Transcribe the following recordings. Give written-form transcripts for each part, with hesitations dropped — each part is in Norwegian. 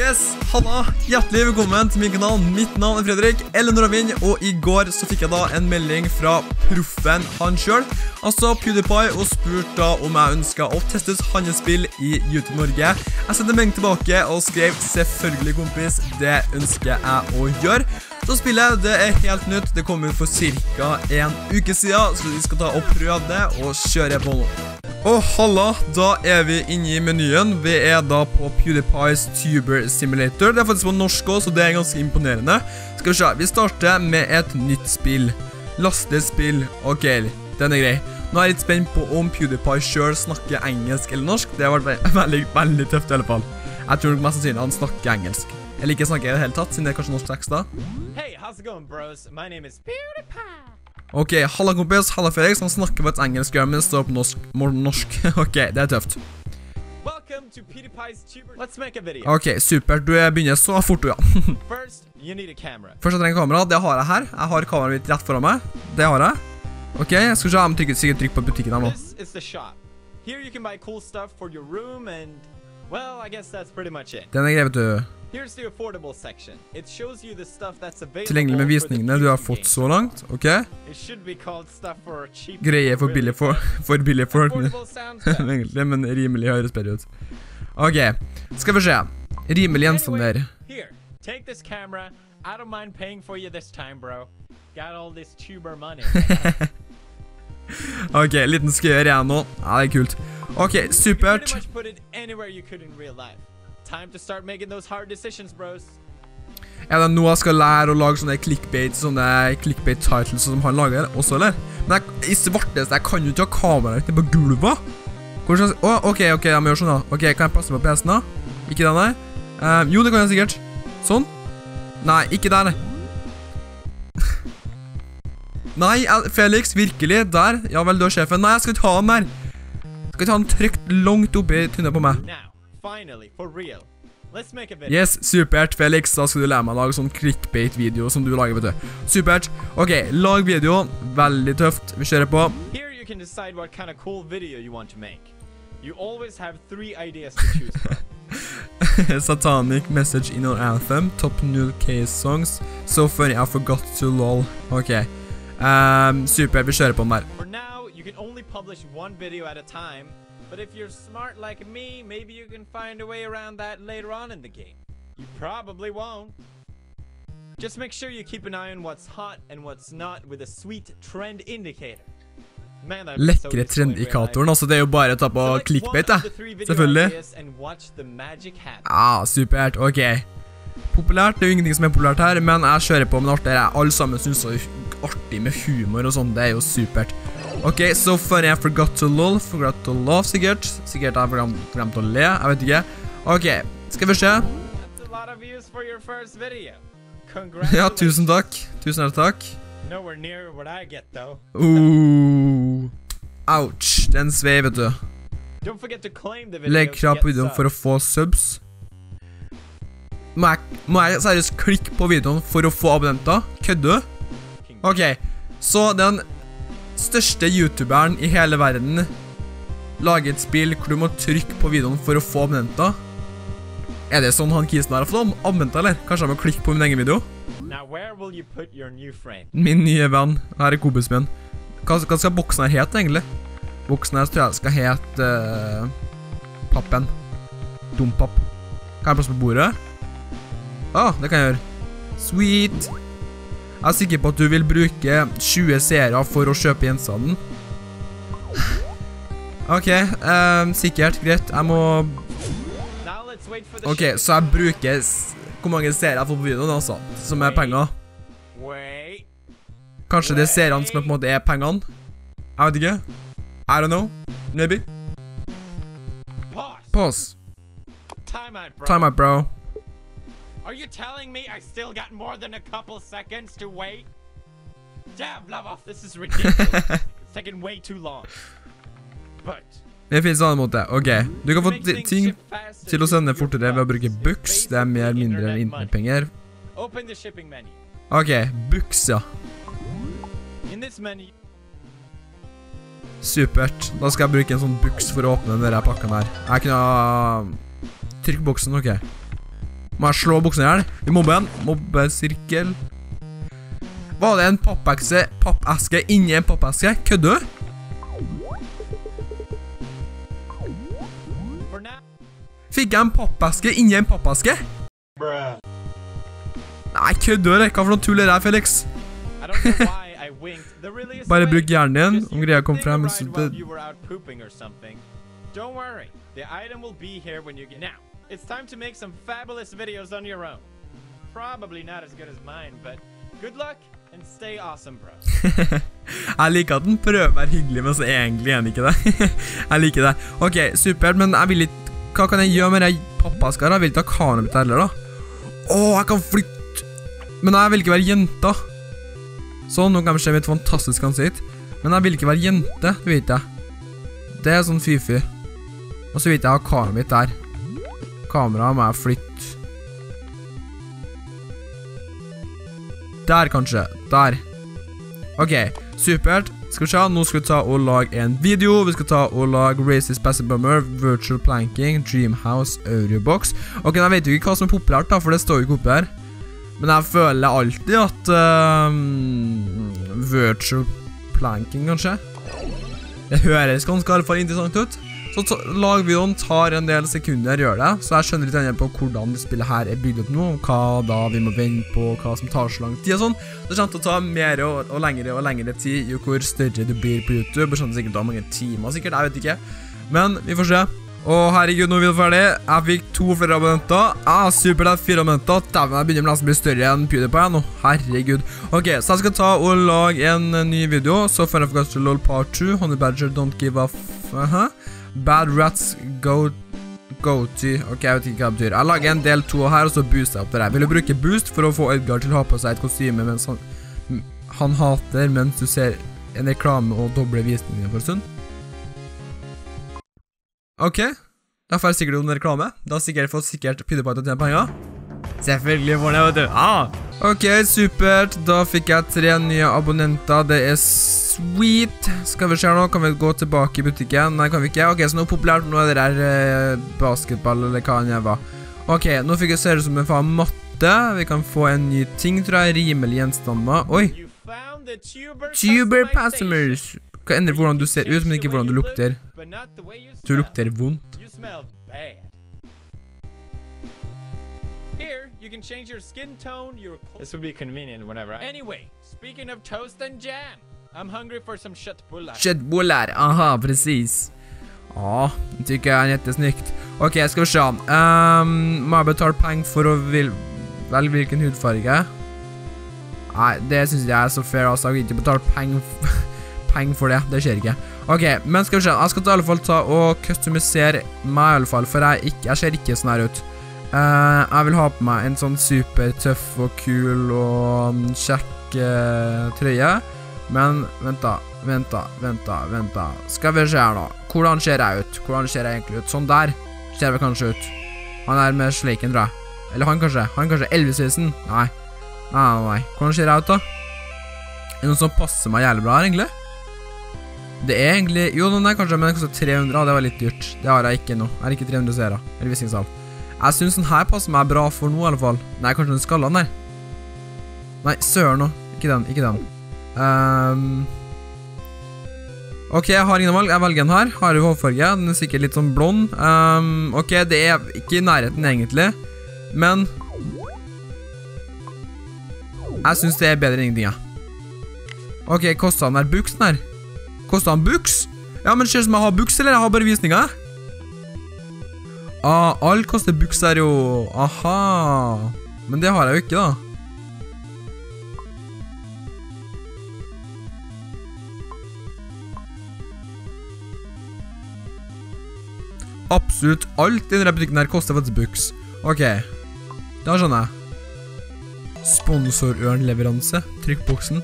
Yes, halla, hjertelig velkommen til min kanal. Mitt navn er Fredrik, eller Nordavinden, og i går så fikk jeg da en melding fra proffen han selv, altså PewDiePie, og spurte da om jeg ønsket å testes hans spill i Youtube-Norge. Jeg sendte melding tilbake og skrev, selvfølgelig kompis, det ønsker jeg å gjøre. Så spillet, det er helt nytt, det kom ut for cirka en uke siden, så vi skal ta og prøve det og kjøre på nå. Og halla, da er vi inne i menyen. Vi er da på PewDiePie's Tuber Simulator. Det er faktisk på norsk også, så det er ganske imponerende. Skal vi se, vi starter med et nytt spill. Lastespill, ok, den er grei. Nå er jeg litt spent på om PewDiePie selv snakker engelsk eller norsk. Det har vært veldig tøft i alle fall. Jeg tror nok mest sannsynlig han snakker engelsk. Eller ikke snakker i det hele tatt, siden det er kanskje norsk tekst da. Hey, how's it going bros? My name is PewDiePie. Ok, halla kompis, halla Fredrik, som snakker på et engelsk, men står på norsk. Ok, det er tøft. Ok, supert, du begynner så fort du, ja. Først, jeg trenger kamera, det har jeg her. Jeg har kameraet mitt rett foran meg, det har jeg. Ok, jeg skal se om jeg sikkert trykker på butikken her nå. Den er greit, vet du. Tilgjengelig med visningene du har fått så langt, ok? Greier for billig folk, men rimelig høres bedre ut. Ok, skal vi se. Rimelig gjenstander. Ok, liten skjør igjen nå. Ja, det er kult. Ok, supert. Er det nå jeg skal lære å lage sånne clickbait-titles som han lager også, eller? Men i svarteste, jeg kan jo ikke ha kameraet mitt på gulvet. Ok, jeg må gjøre sånn da. Ok, kan jeg passe på PC-en da? Ikke den der? Jo, det kan jeg sikkert. Sånn? Nei, ikke der. Nei, Felix, virkelig, der. Ja vel, du er sjefen. Nei, jeg skal ikke ha den der. Skal ikke ha den trykt langt oppe i tunnet på meg. Finally, for real. Let's make a video. Yes, supert, Felix. Da skal du lære meg å lage sånn clickbait-video som du lager, vet du. Supert. Ok, lag video. Veldig tøft. Vi kjører på. Here you can decide what kind of cool video you want to make. You always have 3 ideas to choose from. Satanic message in our anthem. Top new case songs. So funny, I forgot to lol. Ok. Supert, vi kjører på den der. For now, you can only publish 1 video at a time. But if you're smart like me, maybe you can find a way around that later on in the game. You probably won't. Just make sure you keep an eye on what's hot and what's not with a sweet trend indicator. Lekre trendindikatoren, altså det er jo bare å ta på clickbait da, selvfølgelig. Ah, supert, ok. Populært, det er jo ingenting som er populært her, men jeg kjører på med artig. Alle sammen synes det er artig med humor og sånn, det er jo supert. Ok, so funny, I forgot to love, sikkert. Sikkert har jeg glemt å le, jeg vet ikke. Ok, skal vi se. Ja, tusen takk. Ouch, den svei, vet du. Legg krav på videoen for å få subs. Må jeg seriøst klikke på videoen for å få abonnenter? Kødde du? Ok, så den største youtuberen i hele verden lager et spill hvor du må trykke på videoen for å få abonnenter. Er det sånn han kisen her har fått abonnenter, eller? Kanskje jeg må klikke på min egen video? Min nye venn. Her er kompisen min. Hva skal boksen her hete, egentlig? Boksen her tror jeg skal hete pappen. Dumpapp. Kan jeg plass på bordet? Ah, det kan jeg gjøre. Sweet. Jeg er sikker på at du vil bruke 20 seere for å kjøpe gjenstanden. Ok, sikkert, greit. Jeg må... Ok, så jeg bruker... Hvor mange seere jeg får på videoen, altså? Som er penger. Kanskje det er seerne som på en måte er pengene? Jeg vet ikke. I don't know. Maybe. Pause. Time out, bro. Are you telling me I still got more than a couple seconds to wait? Damn, love off, this is ridiculous. It's taking way too long. But... Det finnes en annen måte, ok. Du kan få ting til å sende fortere ved å bruke buks. Det er mer mindre enn internetpenger. Ok, buks, ja. Supert. Da skal jeg bruke en sånn buks for å åpne denne pakken her. Jeg kunne ha... Trykk boksen, ok. Må jeg slå buksene her? Vi mobber igjen. Mobbesirkel. Var det en pappeske inni en pappeske? Kødde du? Fikk jeg en pappeske inni en pappeske? Nei, kødde du? Hva for noen tuller er, Felix? Bare bruk hjernen din. Om greia kom frem, så det... It's time to make some fabulous videos on your own. Probably not as good as mine, but good luck and stay awesome, bro. Jeg liker at den prøver å være hyggelig, men så egentlig er den ikke det. Jeg liker det. Ok, supert, men jeg vil litt... Hva kan jeg gjøre med det pappaskar? Jeg vil ikke ha kane mitt heller, da. Åh, jeg kan flytte... Men jeg vil ikke være jenta. Sånn, nå kan vi se mitt fantastisk ansikt. Men jeg vil ikke være jente, det vet jeg. Det er sånn fy-fy. Og så vet jeg har kane mitt der. Kameraet må jeg flytte. Der kanskje, der. Ok, supert. Skal vi se, nå skal vi ta og lage en video. Vi skal ta og lage Racist Passive Bummer, Virtual Planking, Dreamhouse, Eurobox. Ok, jeg vet jo ikke hva som er populært da, for det står jo ikke oppe her. Men jeg føler alltid at Virtual Planking kanskje. Det høres ganske i alle fall interessant ut. Så lagvideoen tar en del sekunder å gjøre det, så jeg skjønner litt annet på hvordan det spillet her er bygd opp nå, og hva da vi må vente på, hva som tar så lang tid og sånn. Det kommer til å ta mer og lengre tid, jo hvor større du blir på YouTube, og sånn sikkert da mange timer sikkert, jeg vet ikke. Men vi får se. Og herregud, nå er vi ferdig. Jeg fikk 2 flere abonnenter. Ah, super, det er 4 abonnenter. Dæven, jeg begynner nesten å bli større enn PewDiePie nå. Herregud. Ok, så jeg skal ta og lage en ny video. Så før jeg får kanskje LOL Part 2, Honey Badger Don't Give a Bad Rats Go To. Ok, jeg vet ikke hva det betyr. Jeg lager en del 2 her, og så booster jeg opp det der. Vil du bruke boost for å få Edgar til å ha på seg et kostyme mens han hater, mens du ser en reklame og doble visninger for en stund? Ok, da får jeg sikkert noen reklame. Da har jeg sikkert PewDiePie til å tjene penger. Selvfølgelig får det, vet du. Ok, supert. Da fikk jeg 3 nye abonnenter. Det er sweet. Skal vi se nå, kan vi gå tilbake i butikken? Nei, kan vi ikke. Ok, så noe populært nå er det der basketball eller hva enn jeg var. Ok, nå fikk jeg se det som en faen matte. Vi kan få en ny ting, tror jeg. Rimelig gjenstander. Oi. Tuber Passomers. Hva endrer hvordan du ser ut, men ikke hvordan du lukter. Du lukter vondt. Kjøttboller, aha, precis. Ja, det tycker jeg er jättesnyggt. Ok, skal vi se. Må jeg betale penger for å velge hvilken hudfarge? Nei, det synes jeg er så fair, altså. Jeg har ikke betalt penger for... Peng for det, det skjer ikke. Ok, men skal vi se, jeg skal i alle fall ta og customisere meg i alle fall, for jeg ser ikke sånn her ut. Jeg vil ha på meg en sånn super tøff og kul og kjekk trøye. Men, vent da. Skal vi se her nå. Hvordan ser jeg ut? Hvordan ser jeg egentlig ut? Sånn der ser vi kanskje ut. Han er med sleiken, tror jeg. Eller han kanskje Elvis-visen. Nei. Hvordan ser jeg ut da? Er det noen som passer meg jævlig bra her egentlig? Det er egentlig... Jo, den der kanskje, men den kostet 300, det var litt dyrt. Det har jeg ikke nå. Jeg har ikke 300 seere, eller visningssal. Jeg synes den her passer meg bra for nå i alle fall. Nei, kanskje den skallen der. Nei, søren nå. Ikke den. Ok, jeg har ingen valg. Jeg velger den her. Har jo hårfarge. Den er sikkert litt sånn blond. Ok, det er ikke i nærheten egentlig. Men... jeg synes det er bedre enn ingenting, ja. Ok, kostet den der buksen her? Kostet han buks? Ja, men ser det som jeg har buks, eller jeg har bare visninger? Ah, alt koster buks her jo. Aha. Men det har jeg jo ikke da. Absolutt alt i denne butikken her koster faktisk buks. Ok, da skjønner jeg. Sponsorørnleveranse. Trykkboksen.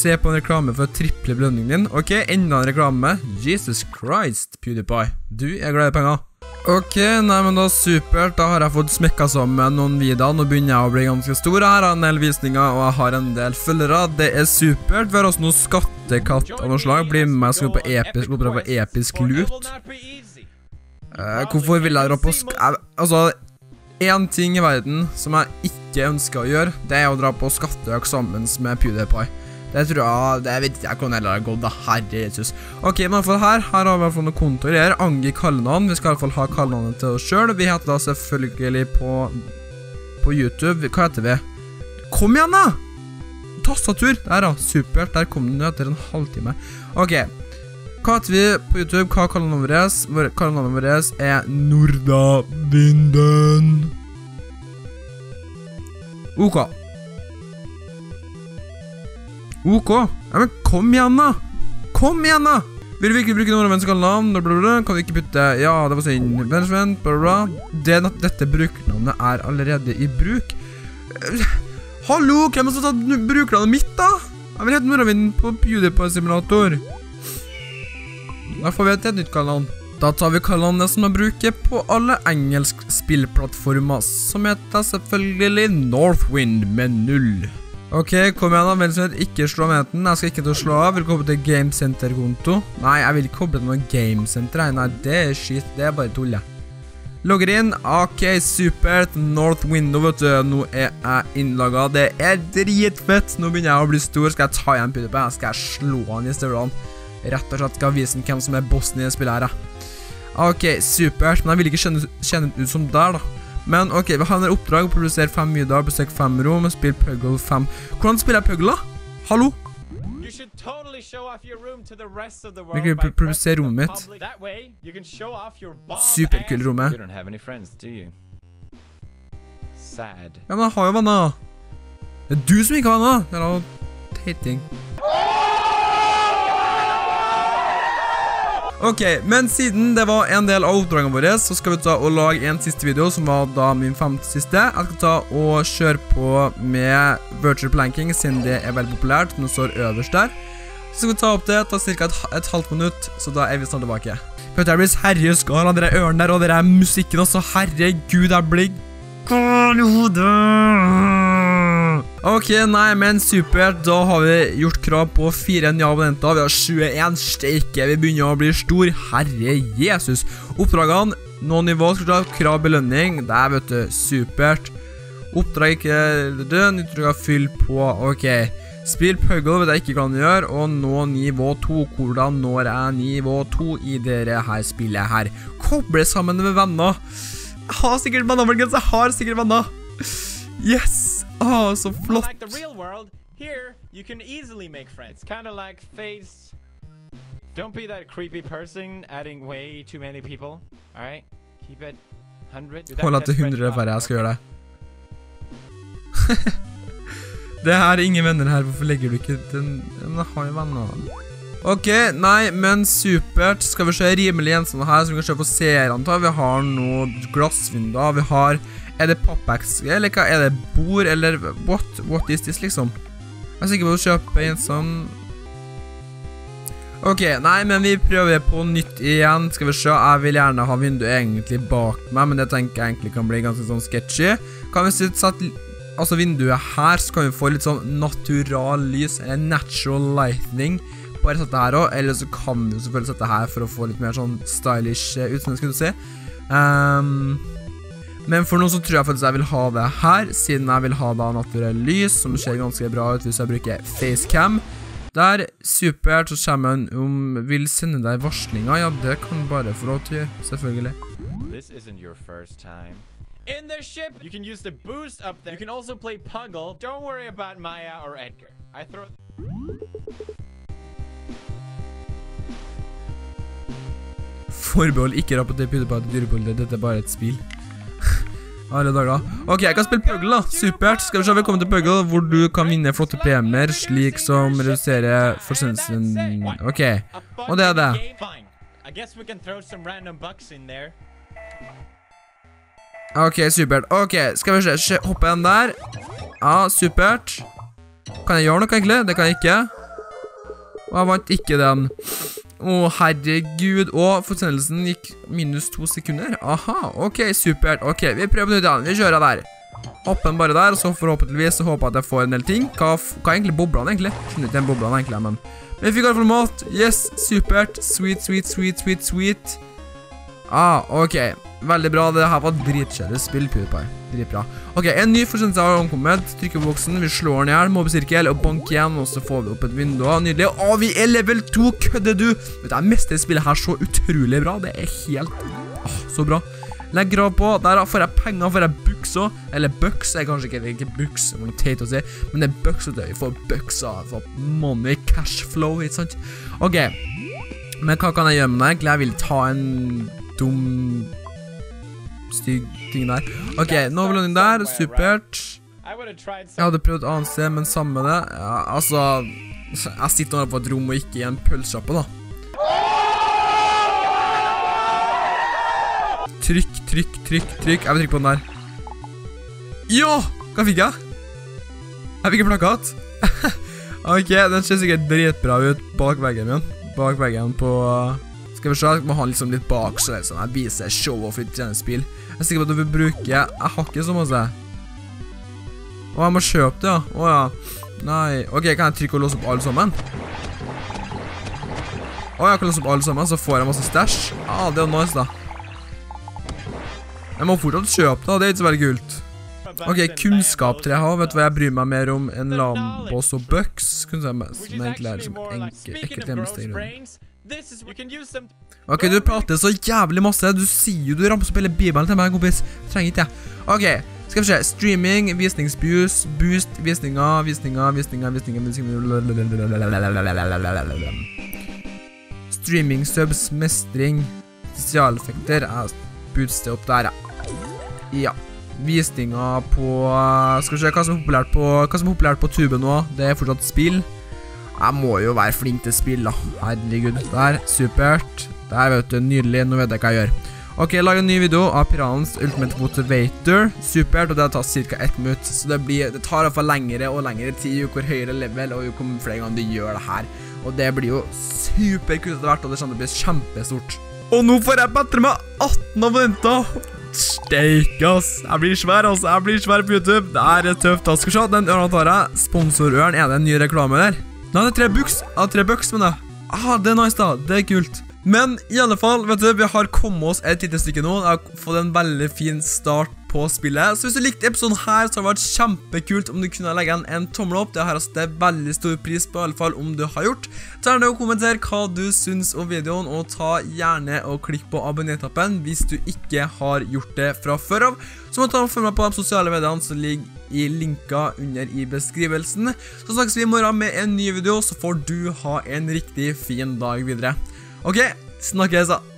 Se på en reklame for å triple belønningen din. Ok, enda en reklame. Jesus Christ, PewDiePie. Du er glad i penger. Ok, nei, men da supert. Da har jeg fått smekka sammen noen videoer. Nå begynner jeg å bli ganske stor. Jeg har en del visninger, og jeg har en del følgere. Det er supert. Vi har også noen skattekatt av noen slag. Bli med meg og skal gå på episk loot. Hvorfor vil jeg dra på altså, en ting i verden som jeg ikke ønsker å gjøre, det er å dra på skatteøk sammen med PewDiePie. Det tror jeg, det vet jeg hvordan heller har gått, da, herre Jesus. Ok, men for her har vi i hvert fall noen kontor her, angi kallenavn, vi skal i hvert fall ha kallenavnet til oss selv. Vi heter da selvfølgelig på YouTube, hva heter vi? Kom igjen da! Tastatur, der da, supert, der kom den etter en halvtime. Ok, hva heter vi på YouTube, hva er kallenavnet vårt? Kallenavnet vårt er Nordavinden. Ok. Ok, ja, men kom igjen da! Kom igjen da! Vil vi ikke bruke noen venns kallenavn? Kan vi ikke putte... Ja, det var sånn... Vennsvenn, dette brukernavnet er allerede i bruk. Hallo, hvem har tatt brukernavnet mitt da? Jeg vil hete Nordavinden på PewDiePie-simulator. Derfor vet jeg et nytt kallenavn. Da tar vi kallenavnet som jeg bruker på alle engelsk spillplattformer, som heter selvfølgelig Northwind med 0. Ok, kom igjen da, vel som heter ikke slå meten, jeg skal ikke til å slå av, vil koble til GameCenter-konto. Nei, jeg vil ikke koble til noen GameCenter, nei, det er shit, det er bare tull, jeg. Logger inn, ok, supert, North Window, vet du, nå er jeg innlaget, det er dritfett, nå begynner jeg å bli stor, skal jeg ta igjen PewDiePie, skal jeg slå han i støvlene, rett og slett skal jeg vise hvem som er bossen i det spillet her, da. Ok, supert, men jeg vil ikke kjenne ut som der, da. Men ok, vi har en oppdrag å produsere 5 middager, besøk 5 rom og spille Puggle 5. Hvordan spiller jeg Puggle da? Hallo? Vi kan jo produsere rommet mitt. Superkul rommet. Ja, men jeg har jo venner. Det er du som ikke har venner. Det er noe teiting. Ok, men siden det var en del av oppdragene våre, så skal vi ta og lage en siste video, som var da min femte siste. Jeg skal ta og kjøre på med virtual planking, siden det er veldig populært, den står øverst der. Så skal vi ta opp det, ta cirka et halvt minutt, så da er vi snart tilbake. Vet du, jeg blir seriøs, og dere ørene der, og dere musikken også, herregud, jeg blir galt i hodet. Ok, nei, men supert, da har vi gjort krav på 4 nye abonnenter, vi har 21 steike, vi begynner å bli stor, herre Jesus. Oppdragene, noen nivå skal ta krav belønning, det er, vet du, supert. Oppdrag ikke død, nytt drøk fyll på, ok. Spill Puggle vet jeg ikke hva han gjør, og nå nivå 2, hvordan når jeg nivå 2 i dere her spillet her. Koble sammen med venner, jeg har sikkert venner, folkens, jeg har sikkert venner. Yes! Åh, så flott! Hold at det 100 er færre, jeg skal gjøre det. Det her er ingen venner her, hvorfor legger du ikke den? Men jeg har jo venner. Ok, nei, men supert. Skal vi se rimelig gjenstående her, så vi kan se på seerantall. Vi har noe glassvinda, vi har... Er det pappekske, eller hva? Er det bord, eller what is this, liksom? Jeg er sikker på å kjøpe en sånn... Ok, nei, men vi prøver på nytt igjen. Skal vi se, jeg vil gjerne ha vinduet egentlig bak meg, men det tenker jeg egentlig kan bli ganske sånn sketchy. Kan vi sette altså, vinduet her, så kan vi få litt sånn natural lys, eller natural lighting. Bare sette her også, eller så kan vi selvfølgelig sette her for å få litt mer sånn stylish utseendet, skal du si. Men for noen så tror jeg faktisk jeg vil ha det her, siden jeg vil ha da naturell lys, som ser ganske bra ut hvis jeg bruker facecam. Der, supert, så kommer en vil sende deg varslinger, ja det kan bare få lov til, selvfølgelig. This isn't your first time. In the ship, you can use the boost up there, you can also play Puggle, don't worry about Maya or Edgar. I throw... Forbehold ikke rapporter PewDiePie til dyrepolitiet, dette er bare et spill. Alle dager. Ok, jeg kan spille Puggle da, supert. Skal vi se, velkommen til Puggle, hvor du kan vinne flotte premier, slik som redusere forsendelsen. Ok, og det er det. Ok, supert. Ok, skal vi se, hoppe igjen der. Ja, supert. Kan jeg gjøre noe egentlig? Det kan jeg ikke. Og jeg vant ikke den. Åh, herregud, og forsendelsen gikk minus 2 sekunder. Aha, ok, supert, ok, vi prøver noe igjen, vi kjører der. Hoppen bare der, og så forhåpentligvis så håper jeg at jeg får en del ting. Hva er egentlig boblene egentlig? Skjønner ikke den boblene egentlig, men vi fikk i hvert fall mat, yes, supert, sweet, sweet, sweet, sweet, sweet. Ok, veldig bra, det her var dritkjedelig. Spill PewDiePie, dritbra. Ok, en ny forsinnelse har omkommet. Trykker på boksen, vi slår den her, mobbesirkel og bank igjen. Og så får vi opp et vindu, nydelig. Vi er level 2, kødde du. Vet du, jeg mestrer spillet her så utrolig bra. Det er helt, så bra. Legg grav på, der får jeg penger, får jeg buksa. Eller bøks, jeg kanskje ikke buksa, men det er bøksetøy. Jeg får buksa, jeg får money, cash flow, ikke sant? Ok, men hva kan jeg gjøre med det? Egentlig jeg vil ta en dum, stygg ting der. Ok, nåbelønning der, supert. Jeg hadde prøvd å anse, men sammen med det, altså, jeg sitter nå på et rom og ikke i en pølsjappe da. Trykk. Jeg vil trykke på den der. Ja! Hva fikk jeg? Jeg fikk en plakat. Ok, den ser sikkert dritbra ut bak veggen min. Bak veggen på... Skal vi se, jeg må ha liksom litt bak, så liksom. Jeg viser show-off litt treningsbil. Jeg er sikker på at du vil bruke... Jeg har ikke så masse. Jeg må kjøpe det, ja. Nei. Ok, kan jeg trykke og låse opp alle sammen? Jeg kan låse opp alle sammen, så får jeg masse stash. Det er nice da. Jeg må fortsatt kjøpe da, det er ikke så veldig kult. Ok, kunnskap til jeg har, vet du hva jeg bryr meg mer om enn lambås og bøks? Kunnskap som egentlig er som ekkelt hjemmesteg. Ok, du prater så jævlig masse, du sier jo du ramser opp hele bibelen til meg, kompis. Trenger ikke jeg. Ok, skal vi se, streaming, visningsboost, visninger. Streaming, subs, mestring, spesialeffekter, bootsted opp der, ja. Visninger på... Skal vi se hva som er populært på... Hva som er populært på tube nå? Det er fortsatt spill. Jeg må jo være flink til spill da. Herregud, der, supert. Der vet du, nydelig, nå vet jeg hva jeg gjør. Ok, lag en ny video av Piranens Ultimate Motivator. Supert, og det tar cirka 1 minutt. Så det tar i hvert fall lengre og lengre tid, jo hvor høyere level og jo hvor flere ganger du gjør det her. Og det blir jo superkult etter hvert, og det blir kjempestort. Og nå får jeg bedre med 18 abonnenter. Steik, ass. Jeg blir svær, ass. Jeg blir svær på YouTube. Det er tøft, ass. Skal se, den ørene tar jeg. Sponsorøren, er det en ny reklame der? Nei, det er 3 bucks. Ja, 3 bucks, men det. Det er nice da. Det er kult. Men i alle fall, vet du, vi har kommet oss et lite stykke nå. Jeg har fått en veldig fin start på spillet. Så hvis du likte episoden her, så har det vært kjempekult om du kunne legge en tommel opp. Det har altså veldig stor pris på, i alle fall om du har gjort. Ta gjerne og kommenter hva du syns om videoen, og ta gjerne og klikk på abonner-knappen hvis du ikke har gjort det fra før av. Så må du ta og følge meg på de sosiale mediene som ligger i linka under i beskrivelsen. Så snakkes vi i morgen med en ny video, så får du ha en riktig fin dag videre. Ok, snakkes da!